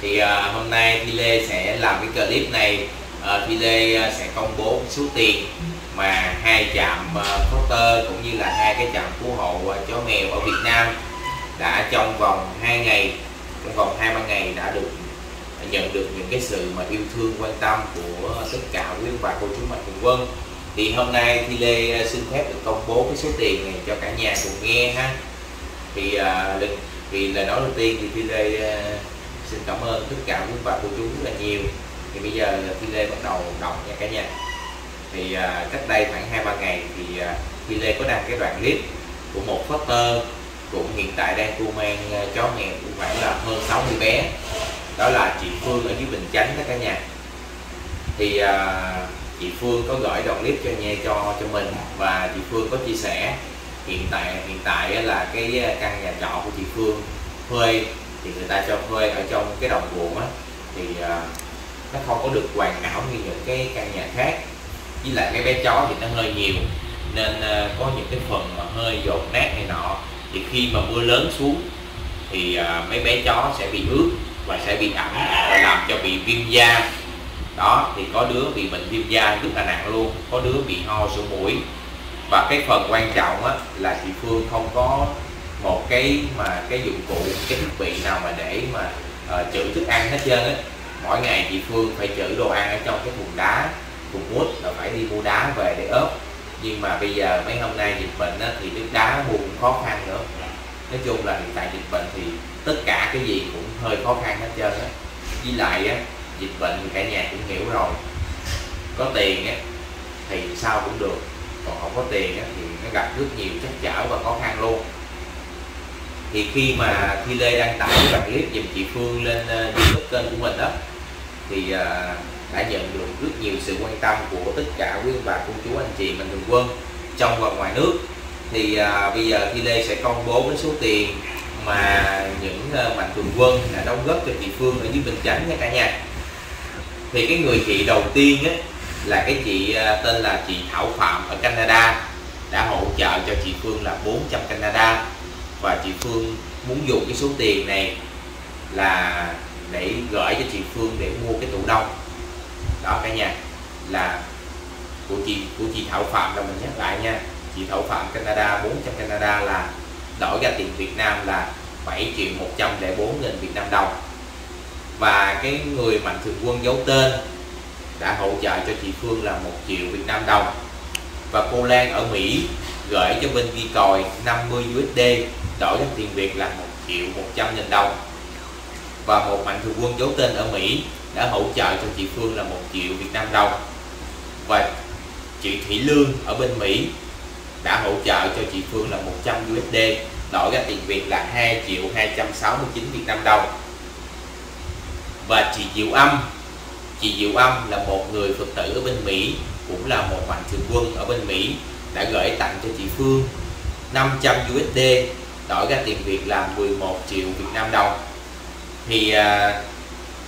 Thì hôm nay Thúy Lê sẽ làm cái clip này. Thúy Lê sẽ công bố số tiền mà hai trạm poster cũng như là hai cái trạm cứu hộ chó mèo ở Việt Nam đã trong vòng 2 ngày, trong vòng 20 ngày đã được nhận được những cái sự mà yêu thương quan tâm của tất cả quý bà cô chú mạnh thường quân. Thì hôm nay Thúy Lê xin phép được công bố cái số tiền này cho cả nhà cùng nghe ha. Thì vì lời nói đầu tiên thì Thúy Lê xin cảm ơn tất cả quý bà cô chú rất là nhiều. Thì bây giờ Thúy Lê bắt đầu đọc nha cả nhà. Thì cách đây khoảng 2-3 ngày thì Thúy Lê có đăng cái đoạn clip của một poster cũng hiện tại đang thu mang chó mèo cũng khoảng là hơn 60 bé. Đó là chị Phương ở dưới Bình Chánh đó cả nhà. Thì chị Phương có gửi đoạn clip cho nghe cho mình và chị Phương có chia sẻ hiện tại là cái căn nhà trọ của chị Phương thuê, thì người ta cho thuê ở trong cái đồng ruộng á, thì nó không có được hoàn hảo như những cái căn nhà khác, với lại cái bé chó thì nó hơi nhiều nên có những cái phần mà hơi dột nát này nọ, thì khi mà mưa lớn xuống thì mấy bé chó sẽ bị ướt và sẽ bị ẩm và làm cho bị viêm da. Đó, thì có đứa bị bệnh viêm da rất là nặng luôn, có đứa bị ho sổ mũi. Và cái phần quan trọng á, là chị Phương không có một cái mà cái dụng cụ, cái thiết bị nào mà để mà trữ thức ăn hết trơn á. Mỗi ngày chị Phương phải trữ đồ ăn ở trong cái thùng đá, thùng mút, là phải đi mua đá về để ốp. Nhưng mà bây giờ mấy hôm nay dịch bệnh á, thì nước đá mua cũng khó khăn nữa. Nói chung là hiện tại dịch bệnh thì tất cả cái gì cũng hơi khó khăn hết trơn á. Với lại á, dịch bệnh thì cả nhà cũng hiểu rồi, có tiền á thì sao cũng được, còn không có tiền á thì nó gặp rất nhiều trắc trở và khó khăn luôn. Thì khi mà Thúy Lê đăng tải cái đoạn clip dùm chị Phương lên YouTube kênh của mình đó, thì đã nhận được rất nhiều sự quan tâm của tất cả quý ông bà cô chú anh chị mình thường quân trong và ngoài nước. Thì bây giờ Thúy Lê sẽ công bố cái số tiền mà những mạnh thường quân đã đóng góp cho chị Phương ở dưới Bình Chánh nha cả nhà. Thì cái người chị đầu tiên á, là cái chị tên là chị Thảo Phạm ở Canada đã hỗ trợ cho chị Phương là 400 Canada. Và chị Phương muốn dùng cái số tiền này là để gửi cho chị Phương để mua cái tủ đông. Đó cả nhà, là của chị Thảo Phạm, là mình nhắc lại nha. Chị Thảo Phạm Canada, 400 Canada là đổi ra tiền Việt Nam là 7.104.000 Việt Nam đồng. Và cái người mạnh thường quân giấu tên đã hỗ trợ cho chị Phương là 1.000.000 Việt Nam đồng. Và cô Lan ở Mỹ gửi cho bên Duy Còi 50 USD đổi thành tiền Việt là 1.100.000 đồng. Và một mạnh thường quân giấu tên ở Mỹ đã hỗ trợ cho chị Phương là 1.000.000 Việt Nam đồng. Và chị Thủy Lương ở bên Mỹ đã hỗ trợ cho chị Phương là 100 USD đổi ra tiền Việt là 2.269.000 Việt Nam đồng. Và chị Diệu Âm là một người Phật tử ở bên Mỹ, cũng là một mạnh thường quân ở bên Mỹ, đã gửi tặng cho chị Phương 500 USD đổi ra tiền Việt là 11.000.000 Việt Nam đồng. Thì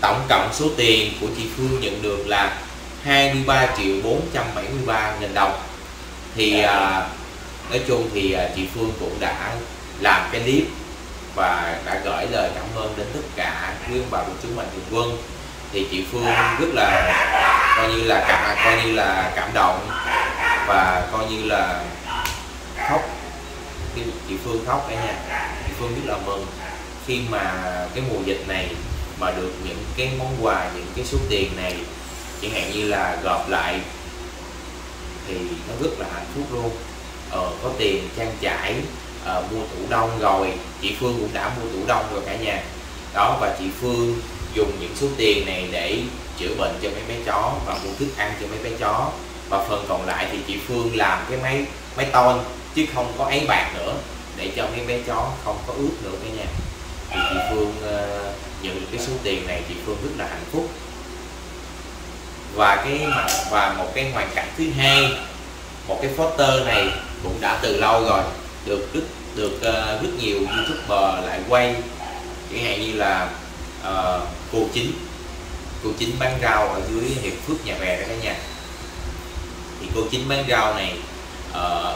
tổng cộng số tiền của chị Phương nhận được là 23.473.000 đồng. Thì nói chung thì chị Phương cũng đã làm cái clip và đã gửi lời cảm ơn đến tất cả quý ông bà cô chú mạnh thường quân. Thì chị Phương rất là coi như là cảm động và coi như là khóc. Chị Phương khóc cả nhà. Chị Phương rất là mừng khi mà cái mùa dịch này mà được những cái món quà, những cái số tiền này chẳng hạn như là gộp lại thì nó rất là hạnh phúc luôn. Có tiền trang trải, mua tủ đông rồi, chị Phương cũng đã mua tủ đông rồi cả nhà. Đó, và chị Phương dùng những số tiền này để chữa bệnh cho mấy bé chó và mua thức ăn cho mấy bé chó. Và phần còn lại thì chị Phương làm cái máy tôn chứ không có ấy bạc nữa, để cho mấy bé chó không có ướt nữa cả nhà. Thì chị Phương nhận cái số tiền này, chị Phương rất là hạnh phúc. Và một cái hoàn cảnh thứ hai, một cái poster này cũng đã từ lâu rồi được rất nhiều YouTuber lại quay, chẳng hạn như là cô Chính bán rau ở dưới Hiệp Phước Nhà Bè đó cả nhà. Thì cô Chính bán rau này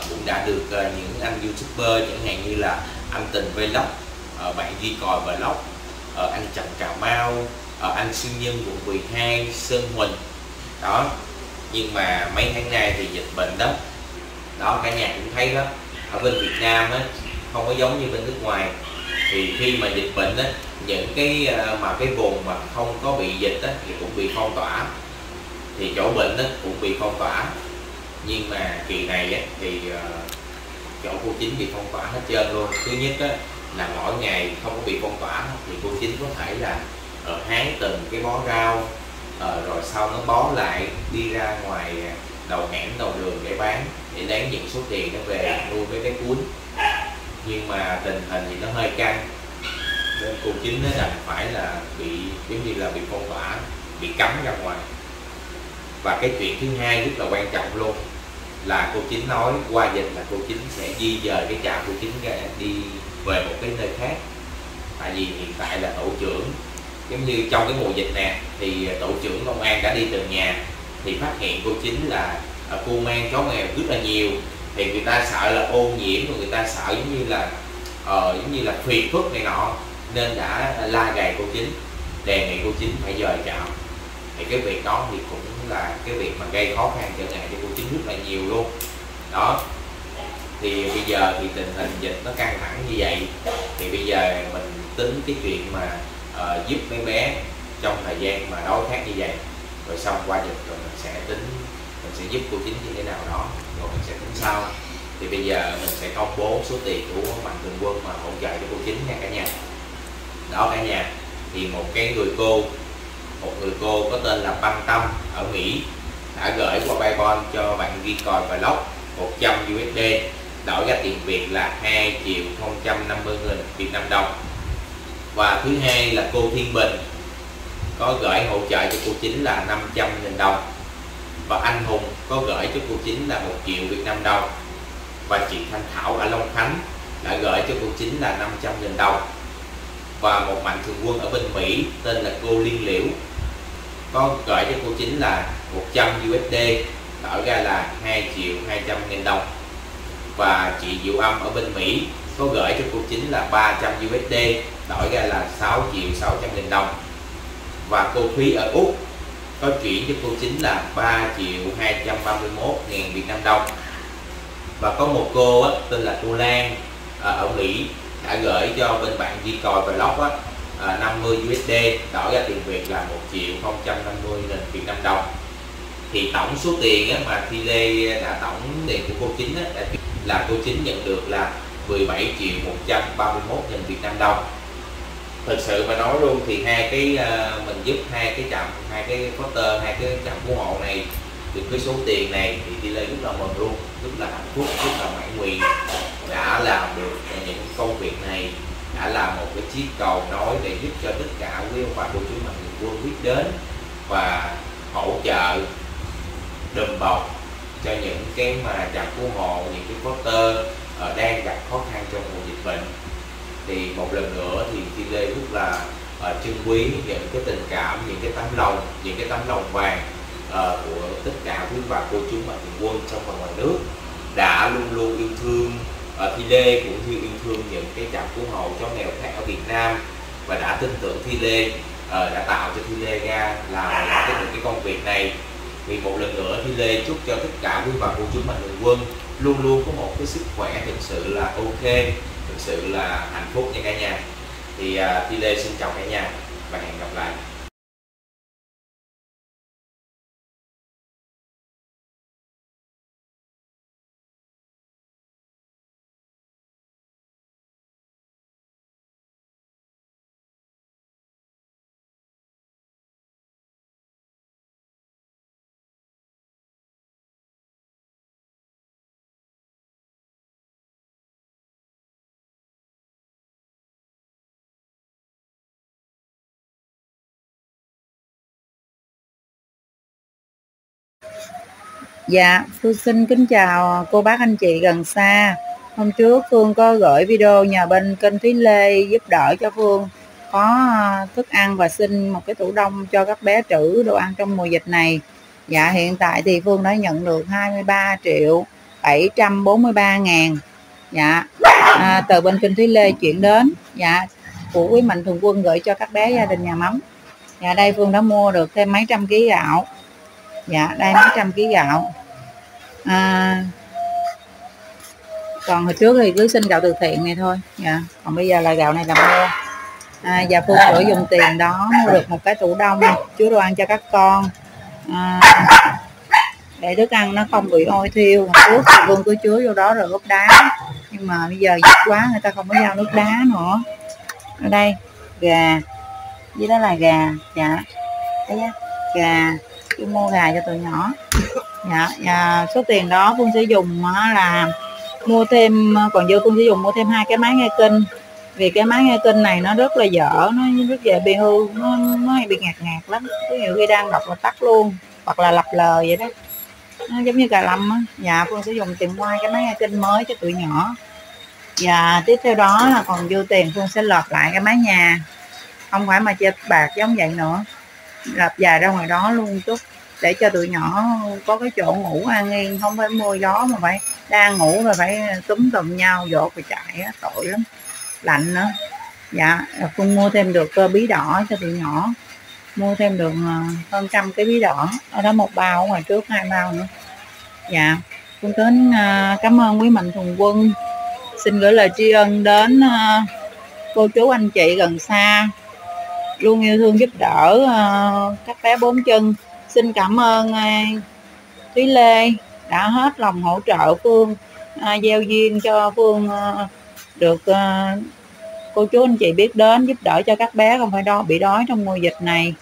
cũng đã được những anh YouTuber chẳng hạn như là anh Tình Vlog, bạn Duy Còi Vlog ở anh Trọng Cà Mau, ở anh Sư Nhân quận 12, Sơn Huỳnh đó. Nhưng mà mấy tháng nay thì dịch bệnh đó, đó cả nhà cũng thấy đó, ở bên Việt Nam á không có giống như bên nước ngoài. Thì khi mà dịch bệnh á, những cái mà cái vùng mà không có bị dịch á thì cũng bị phong tỏa, thì chỗ bệnh á cũng bị phong tỏa. Nhưng mà kỳ này á thì chỗ cô Chính bị phong tỏa hết trơn luôn. Thứ nhất á là mỗi ngày không có bị phong tỏa thì cô Chính có thể là hái từng cái bó rau rồi sau nó bó lại đi ra ngoài đầu hẻm đầu đường để bán, để lấy những số tiền nó về nuôi với cái cuốn. Nhưng mà tình hình thì nó hơi căng nên cô Chính nó đành phải là bị giống như là bị phong tỏa, bị cấm ra ngoài. Và cái chuyện thứ hai rất là quan trọng luôn là cô Chính nói qua dịch là cô Chính sẽ di dời cái trạm cô Chính đi về một cái nơi khác. Tại vì hiện tại là tổ trưởng, giống như trong cái mùa dịch nè thì tổ trưởng công an đã đi từng nhà thì phát hiện cô Chính là cô mang chó mèo rất là nhiều, thì người ta sợ là ô nhiễm, người ta sợ giống như là phiền phức này nọ, nên đã la gài cô Chính, đề nghị cô Chính phải dời trạm. Thì cái việc đó thì cũng là cái việc mà gây khó khăn trở ngại cho cô Chính rất là nhiều luôn đó. Thì bây giờ thì tình hình dịch nó căng thẳng như vậy thì bây giờ mình tính cái chuyện mà giúp mấy bé trong thời gian mà đói khát như vậy, rồi xong qua dịch rồi mình sẽ tính, mình sẽ giúp cô Chính như thế nào đó, rồi mình sẽ tính sau. Thì bây giờ mình sẽ công bố số tiền của mạnh thường quân mà hỗ trợ cho cô Chính nha cả nhà. Đó cả nhà, thì một người cô có tên là Băng Tâm ở Mỹ đã gửi qua PayPal cho bạn Gecoin Vlog 100 USD, đổi ra tiền Việt là 2.050.000 Việt Nam đồng. Và thứ hai là cô Thiên Bình có gửi hỗ trợ cho cô Chính là 500.000 đồng. Và anh Hùng có gửi cho cô Chính là 1.000.000 Việt Nam đồng. Và chị Thanh Thảo ở Long Khánh đã gửi cho cô Chính là 500.000 đồng. Và một mạnh thường quân ở bên Mỹ tên là cô Liên Liễu có gửi cho cô Chính là 100 USD, đổi ra là 2.200.000 đồng. Và chị Diệu Âm ở bên Mỹ có gửi cho cô Chính là 300 USD, đổi ra là 6.600.000 đồng. Và cô Thúy ở Úc có chuyển cho cô Chính là 3.231.000 Việt Nam đồng. Và có một cô á, tên là cô Lan ở Mỹ đã gửi cho bên bạn Duy Còi Vlog 50 USD, đổi ra tiền Việt là 1.050.000 Việt Nam đồng. Thì tổng số tiền á, mà Thúy Lê đã tổng tiền của cô Chính á, là cô Chính nhận được là 17.131.000 Việt Nam đồng. Thật sự mà nói luôn thì hai cái mình giúp hai cái trạm cứu hộ này được cái số tiền này thì Thúy Lê rất là mừng luôn, rất là hạnh phúc, rất là mãn nguyện đã làm được những công việc này, đã làm một cái chiếc cầu nối để giúp cho tất cả quý ông bà cô chú mạnh thường quân biết đến và hỗ trợ đùm bọc cho những cái mà trạm cứu hộ, những cái poster đang gặp khó khăn trong mùa dịch bệnh. Thì một lần nữa thì Thúy Lê rất là trân quý những cái tình cảm, những cái tấm lòng, những cái tấm lòng vàng của tất cả quý bà cô chú mạnh thường quân trong và ngoài nước đã luôn luôn yêu thương Thúy Lê, cũng như yêu thương những cái trạm cứu hộ cho nghèo khác ở Việt Nam, và đã tin tưởng Thúy Lê, đã tạo cho Thúy Lê ra làm những cái công việc này. Vì một lần nữa Thúy Lê chúc cho tất cả quý bà cô chú mạnh thường quân luôn luôn có một cái sức khỏe thực sự là ok, thực sự là hạnh phúc nha cả nhà. Thì Thúy Lê xin chào cả nhà và hẹn gặp lại. Dạ, Phương xin kính chào cô bác anh chị gần xa. Hôm trước Phương có gửi video nhờ bên kênh Thúy Lê giúp đỡ cho Phương có thức ăn và xin một cái tủ đông cho các bé trữ đồ ăn trong mùa dịch này. Dạ, hiện tại thì Phương đã nhận được 23.743.000. Dạ, từ bên kênh Thúy Lê chuyển đến. Dạ, của quý Mạnh Thường Quân gửi cho các bé gia đình nhà mắm. Dạ đây Phương đã mua được thêm mấy trăm ký gạo. Dạ đây mấy trăm ký gạo. Còn hồi trước thì cứ xin gạo từ thiện này thôi. Dạ còn bây giờ là gạo này là mua. Dạ Phương sửa dùng tiền đó mua được một cái tủ đông chứa đồ ăn cho các con, để thức ăn nó không bị ôi thiêu. Hồi trước thì Phương cứ chứa vô đó rồi ướp đá, nhưng mà bây giờ dịch quá người ta không có giao nước đá nữa. Ở đây gà, với đó là gà. Dạ đấy nhá, gà. Tôi mua gà cho tụi nhỏ. Dạ, dạ số tiền đó Phương sẽ dùng là mua thêm, còn dư Phương sẽ dùng mua thêm hai cái máy nghe kinh, vì cái máy nghe kinh này nó rất là dở, nó rất dễ bị hư, nó hay bị ngạt ngạt lắm. Ví dụ khi đang đọc là tắt luôn hoặc là lặp lời vậy đó, nó giống như cà lâm á. Dạ Phương sẽ dùng tiền mua cái máy nghe kinh mới cho tụi nhỏ. Và tiếp theo đó là còn dư tiền Phương sẽ lợp lại cái mái nhà, không phải mà chơi bạc giống vậy nữa, lợp dài ra ngoài đó luôn chút để cho tụi nhỏ có cái chỗ ngủ an yên, không phải mưa gió mà phải đang ngủ rồi phải túm tùm nhau dột và chạy á, tội lắm, lạnh nữa. Dạ Phương mua thêm được bí đỏ cho tụi nhỏ, mua thêm được hơn trăm cái bí đỏ, ở đó một bao, ở ngoài trước hai bao nữa. Dạ Phương kính cảm ơn quý Mạnh Thường Quân, xin gửi lời tri ân đến cô chú anh chị gần xa luôn yêu thương giúp đỡ các bé bốn chân. Xin cảm ơn Thúy Lê đã hết lòng hỗ trợ Phương, gieo duyên cho Phương được cô chú anh chị biết đến giúp đỡ cho các bé không phải bị đói trong mùa dịch này.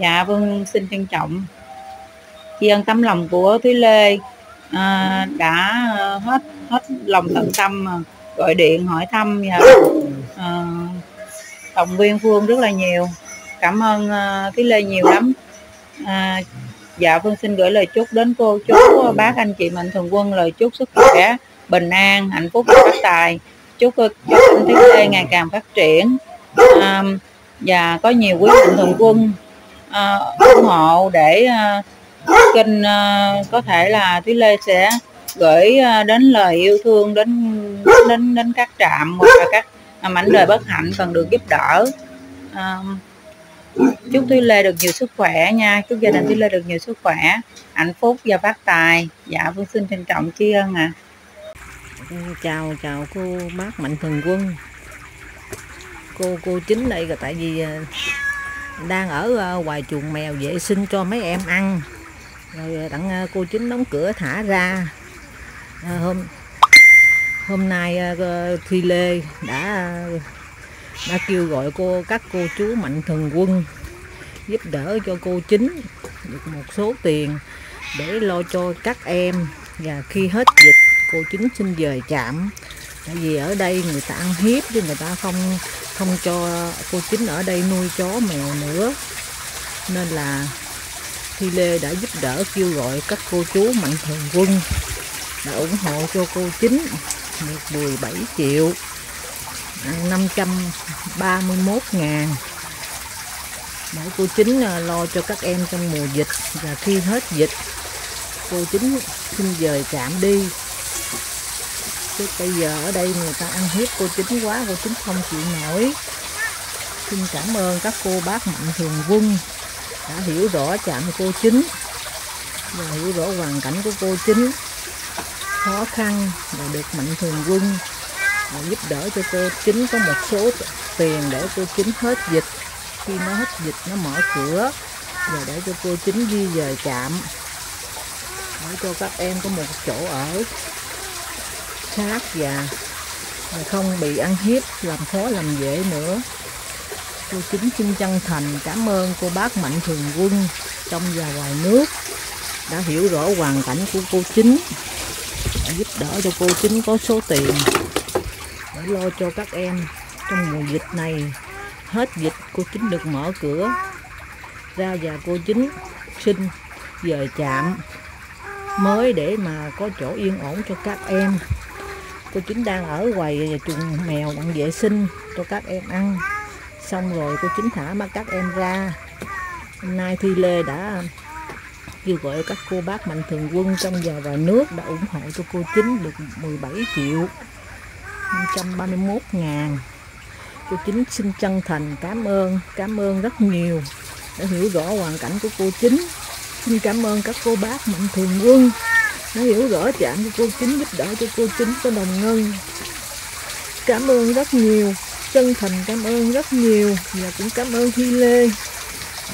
Dạ Phương xin trân trọng tri ân tấm lòng của Thúy Lê đã hết lòng tận tâm gọi điện hỏi thăm và động viên Phương rất là nhiều. Cảm ơn Thúy Lê nhiều lắm. Dạ Phương xin gửi lời chúc đến cô chú bác anh chị Mạnh Thường Quân, lời chúc sức khỏe, bình an, hạnh phúc và phát tài. Chúc anh Thúy Lê ngày càng phát triển và có nhiều quý Mạnh Thường Quân ủng hộ để kênh có thể là Thúy Lê sẽ gửi đến lời yêu thương đến các trạm hoặc là các mảnh đời bất hạnh cần được giúp đỡ. Chúc Thúy Lê được nhiều sức khỏe nha, chúc gia đình Thúy Lê được nhiều sức khỏe, hạnh phúc và phát tài. Dạ Phương xin trân trọng tri ân ạ. Chào cô bác Mạnh Thường Quân, cô Chính đây, là tại vì đang ở ngoài chuồng mèo vệ sinh cho mấy em ăn rồi tặng cô Chính đóng cửa thả ra. Hôm nay Thùy Lê đã kêu gọi các cô chú Mạnh Thường Quân giúp đỡ cho cô Chính được một số tiền để lo cho các em, và khi hết dịch cô Chính xin dời trạm, tại vì ở đây người ta ăn hiếp chứ người ta không cho cô Chính ở đây nuôi chó mèo nữa, nên là Thùy Lê đã giúp đỡ kêu gọi các cô chú Mạnh Thường Quân đã ủng hộ cho cô Chính được 17.531.000 để cô Chính lo cho các em trong mùa dịch, và khi hết dịch cô Chính xin dời trạm đi. Chứ bây giờ ở đây người ta ăn hiếp cô Chính quá, cô Chính không chịu nổi. Xin cảm ơn các cô bác Mạnh Thường Quân đã hiểu rõ trạm cô Chính và hiểu rõ hoàn cảnh của cô Chính khó khăn, và được Mạnh Thường Quân giúp đỡ cho cô Chính có một số tiền để cô Chính hết dịch, khi nó hết dịch nó mở cửa và để cho cô Chính di dời trạm để cho các em có một chỗ ở sát và không bị ăn hiếp làm khó làm dễ nữa. Cô Chính xin chân thành cảm ơn cô bác Mạnh Thường Quân trong và ngoài nước đã hiểu rõ hoàn cảnh của cô Chính, đã giúp đỡ cho cô Chính có số tiền để lo cho các em trong mùa dịch này. Hết dịch cô Chính được mở cửa ra và cô Chính xin dời trạm mới để mà có chỗ yên ổn cho các em. Cô Chính đang ở ngoài chuồng mèo đang vệ sinh cho các em ăn, xong rồi cô Chính thả mà các em ra. Hôm nay Thùy Lê đã kêu gọi các cô bác Mạnh Thường Quân trong và ngoài nước đã ủng hộ cho cô Chính được 17.531.000 Cô Chính xin chân thành cảm ơn rất nhiều đã hiểu rõ hoàn cảnh của cô Chính. Xin cảm ơn các cô bác mạnh thường quân đã hiểu rõ trạng của cô Chính, giúp đỡ cho cô Chính có đồng ngân. Cảm ơn rất nhiều, chân thành cảm ơn rất nhiều. Và cũng cảm ơn Thúy Lê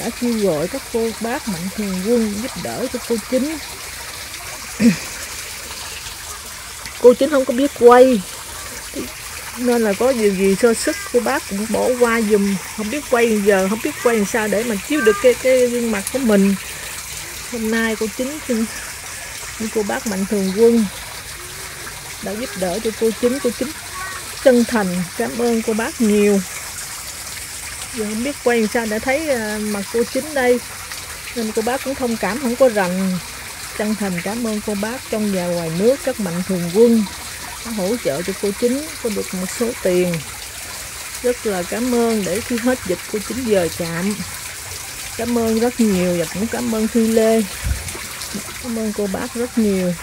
đã kêu gọi các cô bác mạnh thường quân giúp đỡ cho cô Chính. Cô Chính không có biết quay nên là có điều gì sơ sức cô bác cũng bỏ qua dùm, không biết quay, giờ không biết quay làm sao để mà chiếu được cái gương mặt của mình. Hôm nay cô Chính xin cô bác mạnh thường quân đã giúp đỡ cho cô Chính. Cô Chính chân thành cảm ơn cô bác nhiều. Giờ không biết quay làm sao đã thấy mặt cô Chính đây nên cô bác cũng thông cảm, không có rành. Chân thành cảm ơn cô bác trong và ngoài nước, các mạnh thường quân đã hỗ trợ cho cô Chính có được một số tiền, rất là cảm ơn, để khi hết dịch cô Chính dời trạm. Cảm ơn rất nhiều và cũng cảm ơn Thúy Lê, cảm ơn cô bác rất nhiều.